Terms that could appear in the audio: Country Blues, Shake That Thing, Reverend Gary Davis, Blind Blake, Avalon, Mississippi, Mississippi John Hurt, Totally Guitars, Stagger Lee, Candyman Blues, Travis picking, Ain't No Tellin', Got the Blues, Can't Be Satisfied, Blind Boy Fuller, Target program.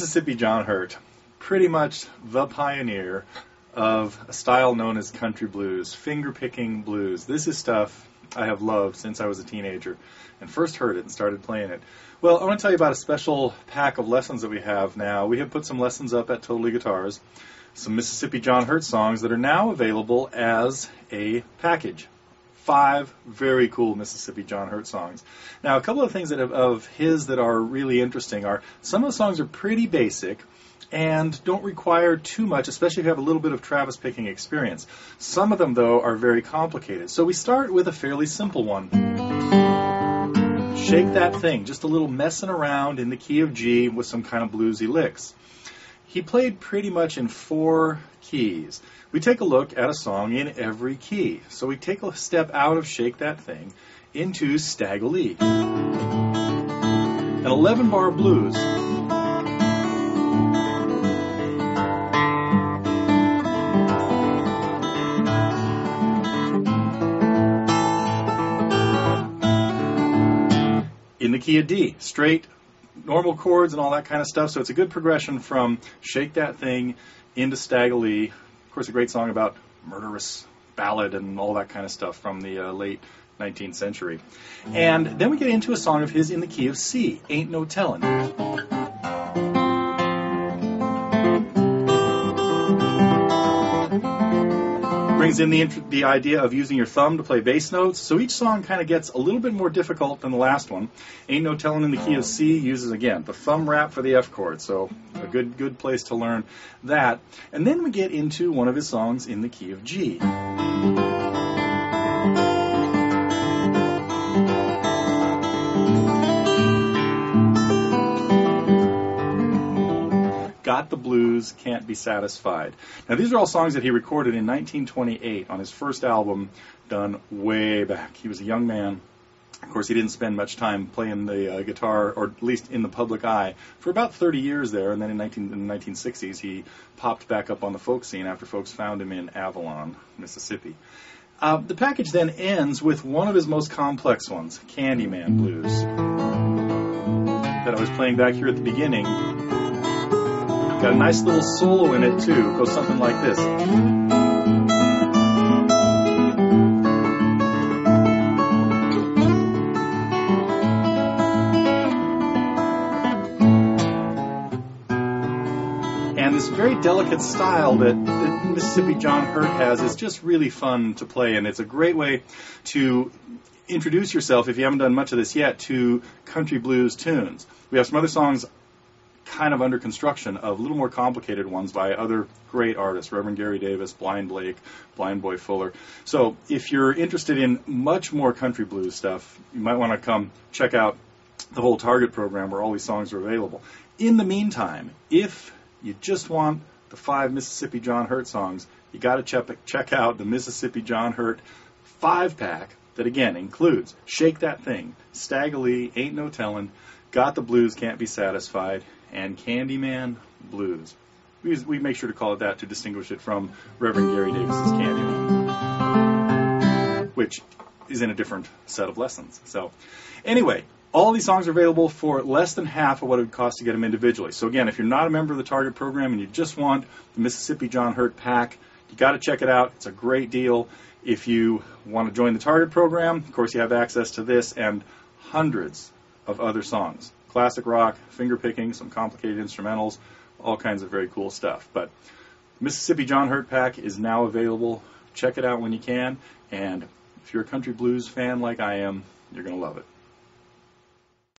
Mississippi John Hurt, pretty much the pioneer of a style known as country blues, finger-picking blues. This is stuff I have loved since I was a teenager and first heard it and started playing it. Well, I want to tell you about a special pack of lessons that we have now. We have put some lessons up at Totally Guitars, some Mississippi John Hurt songs that are now available as a package. 5 very cool Mississippi John Hurt songs. Now, a couple of things that of his that are really interesting are some of the songs are pretty basic and don't require too much, especially if you have a little bit of Travis picking experience. Some of them, though, are very complicated. So we start with a fairly simple one. Shake That Thing, just a little messing around in the key of G with some kind of bluesy licks. He played pretty much in 4 keys. We take a look at a song in every key. So we take a step out of Shake That Thing into Stagger Lee, an 11-bar blues. In the key of D, straight, normal chords and all that kind of stuff. So it's a good progression from Shake That Thing into Stagger Lee. Of course, a great song about murderous ballad and all that kind of stuff from the late 19th century. And then we get into a song of his in the key of C, Ain't No Tellin'. Brings in the idea of using your thumb to play bass notes. So each song kind of gets a little bit more difficult than the last one. Ain't No Tellin' in the key of C uses, again, the thumb wrap for the F chord. So a good place to learn that. And then we get into one of his songs in the key of G. Got the Blues, Can't Be Satisfied. Now, these are all songs that he recorded in 1928 on his first album, done way back. He was a young man. Of course, he didn't spend much time playing the guitar, or at least in the public eye, for about 30 years there. And then in the 1960s, he popped back up on the folk scene after folks found him in Avalon, Mississippi. The package then ends with one of his most complex ones, Candyman Blues, that I was playing back here at the beginning. Got a nice little solo in it, too. It goes something like this. And this very delicate style that Mississippi John Hurt has is just really fun to play, and it's a great way to introduce yourself, if you haven't done much of this yet, to country blues tunes. We have some other songs kind of under construction of a little more complicated ones by other great artists, Reverend Gary Davis, Blind Blake, Blind Boy Fuller. So if you're interested in much more country blues stuff, you might want to come check out the whole Target program where all these songs are available. In the meantime, if you just want the 5 Mississippi John Hurt songs, you got to check out the Mississippi John Hurt 5-pack that, again, includes Shake That Thing, Stagger Lee, Ain't No Tellin', Got the Blues, Can't Be Satisfied, and Candyman Blues. We make sure to call it that to distinguish it from Reverend Gary Davis's Candyman, which is in a different set of lessons. So anyway, all these songs are available for less than half of what it would cost to get them individually. So again, if you're not a member of the Target program and you just want the Mississippi John Hurt pack, you got to check it out. It's a great deal. If you want to join the Target program, of course, you have access to this and hundreds of other songs. Classic rock, finger picking, some complicated instrumentals, all kinds of very cool stuff. But Mississippi John Hurt pack is now available. Check it out when you can. And if you're a country blues fan like I am, you're going to love it.